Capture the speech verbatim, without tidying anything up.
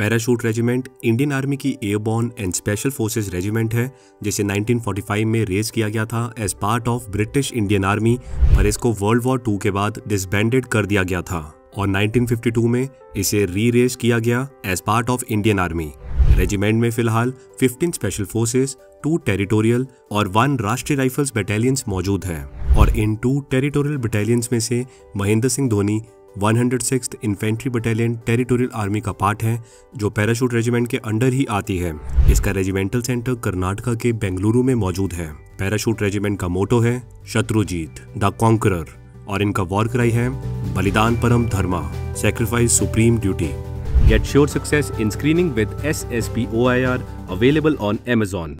Parachute regiment Indian army की airborne and special forces regiment है जिसे नाइनटीन फोर्टी फाइव में रेज किया गया था as part of British Indian army और इसको वर्ल्ड वॉर टू के बाद डिसबैंडेड कर दिया गया था और नाइनटीन फिफ्टी टू में इसे री रेज किया गया as part of Indian army. Regiment में फिलहाल fifteen special forces, two territorial और वन राष्ट्रीय राइफल्स बटालियंस मौजूद हैं और इन टू टेरिटोरियल बटालियंस में से Mahendra Singh Dhoni one hundred sixth infantry battalion territorial army का पार्ट है जो पैराशूट रेजिमेंट के अंडर ही आती है। इसका रेजिमेंटल सेंटर कर्नाटका के बेंगलुरु में मौजूद है। पैराशूट रेजिमेंट का मोटो है शत्रुजीत द कॉनकरर और इनका वॉर क्राई है बलिदान परम धर्मा, sacrifice supreme duty. Get sure success in screening with S S P O I R, available on Amazon.